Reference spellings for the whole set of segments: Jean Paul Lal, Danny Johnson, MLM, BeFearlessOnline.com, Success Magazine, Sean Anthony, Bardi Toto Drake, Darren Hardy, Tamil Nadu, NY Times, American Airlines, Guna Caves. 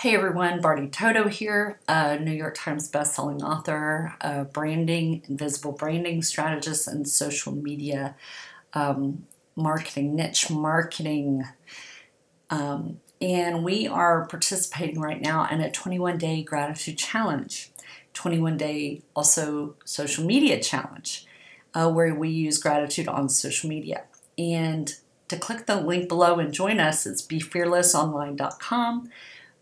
Hey everyone, Bardi Toto here, a New York Times bestselling author, a branding, invisible branding strategist, and social media marketing, niche marketing. And we are participating right now in a 21-day gratitude challenge, 21-day also social media challenge, where we use gratitude on social media. And to click the link below and join us, it's BeFearlessOnline.com.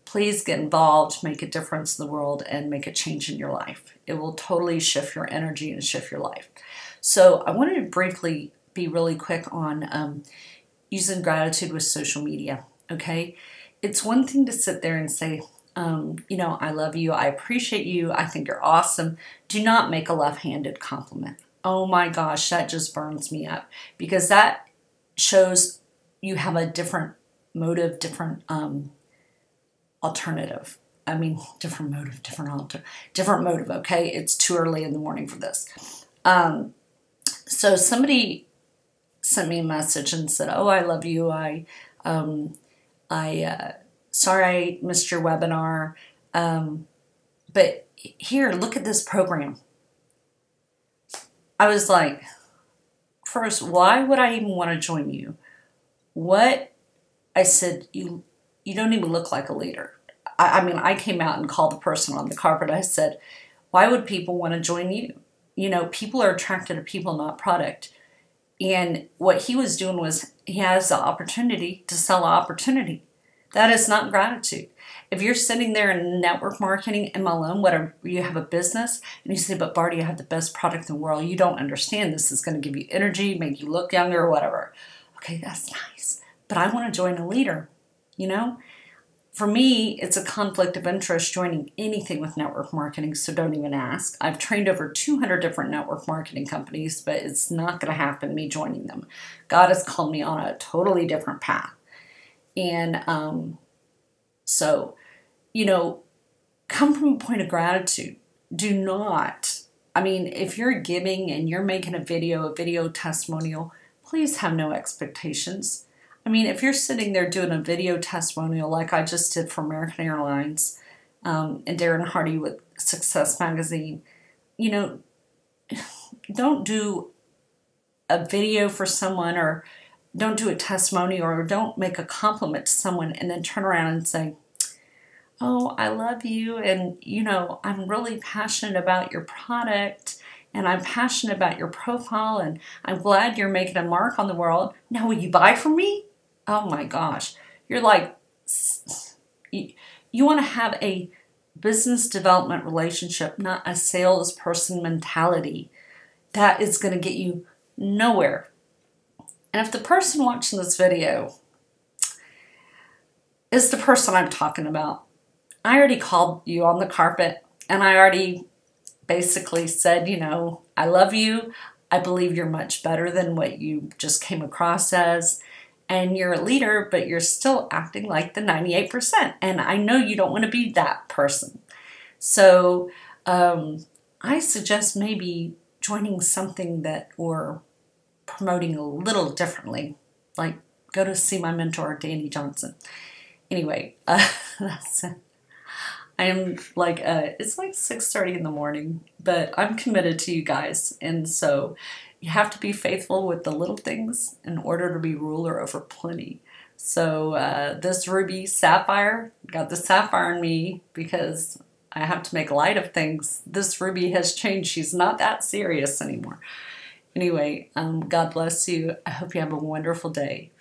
Please get involved, make a difference in the world, and make a change in your life. It will totally shift your energy and shift your life. So I wanted to briefly be really quick on using gratitude with social media, okay? It's one thing to sit there and say, you know, I love you, I appreciate you, I think you're awesome. Do not make a left-handed compliment. Oh my gosh, that just burns me up because that shows you have a different motive, different different motive, okay? It's too early in the morning for this. So somebody sent me a message and said, oh, I love you. Sorry I missed your webinar. But here, look at this program. I was like, first, why would I even want to join you? What? I said, you don't even look like a leader. I mean, I came out and called the person on the carpet. I said, why would people want to join you? You know, people are attracted to people, not product. And what he was doing was he has the opportunity to sell an opportunity. That is not gratitude. If you're sitting there in network marketing, MLM, whatever, you have a business, and you say, but Bardi, I have the best product in the world. You don't understand. This is going to give you energy, make you look younger, or whatever. Okay, that's nice. But I want to join a leader. You know, for me, it's a conflict of interest joining anything with network marketing, so don't even ask. I've trained over 200 different network marketing companies, but it's not going to happen, me joining them. God has called me on a totally different path. And so, you know, come from a point of gratitude. Do not, I mean, if you're giving and you're making a video testimonial, please have no expectations. I mean, if you're sitting there doing a video testimonial like I just did for American Airlines and Darren Hardy with Success Magazine, you know, don't do a video for someone or don't do a testimonial or don't make a compliment to someone and then turn around and say, oh, I love you and, you know, I'm really passionate about your product and I'm passionate about your profile and I'm glad you're making a mark on the world. Now, will you buy from me? Oh my gosh, you're like, you want to have a business development relationship, not a salesperson mentality. That is going to get you nowhere. And if the person watching this video is the person I'm talking about, I already called you on the carpet and I already basically said, you know, I love you. I believe you're much better than what you just came across as, and you're a leader, but you're still acting like the 98%. And I know you don't want to be that person. So I suggest maybe joining something that or promoting a little differently, like go to see my mentor, Danny Johnson. Anyway, that's it. I am like, it's like 6:30 in the morning, but I'm committed to you guys. And so you have to be faithful with the little things in order to be ruler over plenty. So this ruby sapphire, got the sapphire in me because I have to make light of things. This ruby has changed. She's not that serious anymore. Anyway, God bless you. I hope you have a wonderful day.